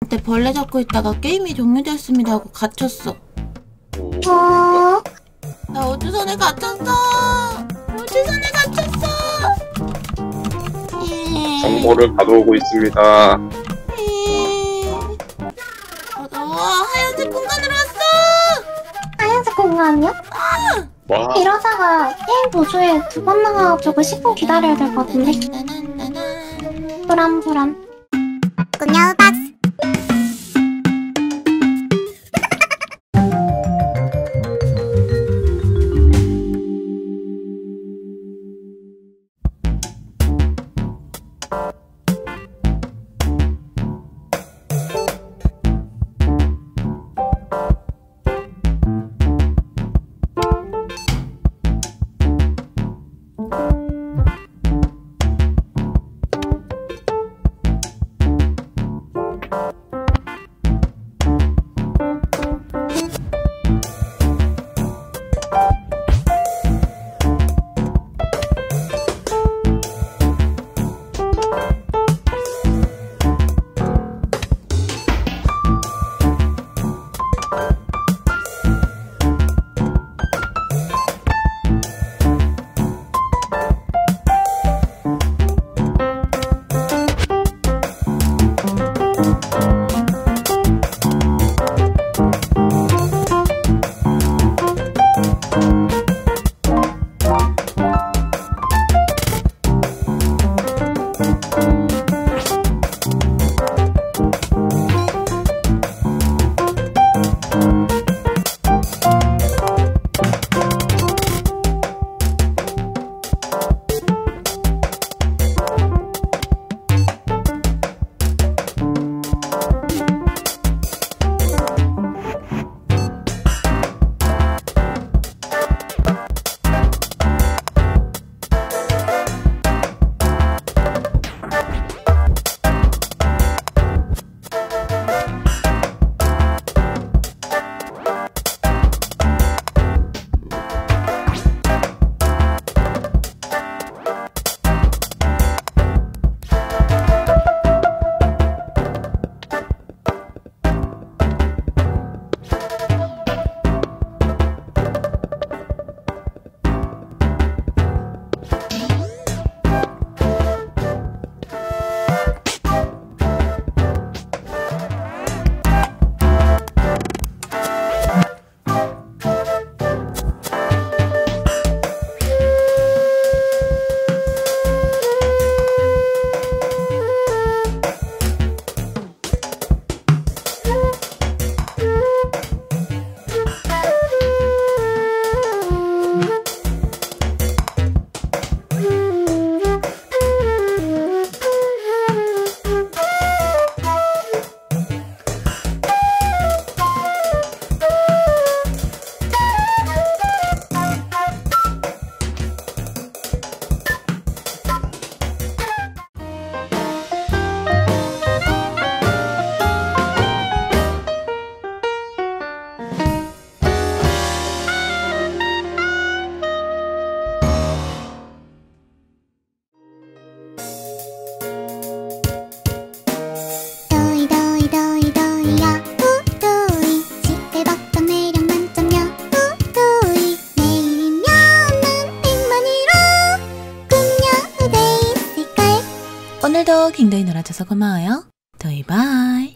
그때 벌레 잡고 있다가 게임이 종료됐습니다 하고 갇혔어. 나 우주선에 갇혔어. 우주선에 갇혔어. 정보를 가져오고 있습니다. 와, 하얀색 공간으로 왔어. 하얀색 공간이요? 아! 와. 이러다가 게임 보조에 두 번 나가가지고 10분 기다려야 될 것 같은데. 불안불안. 꾼여박스. 오늘도 굉장히 놀아줘서 고마워요. 도이 바이.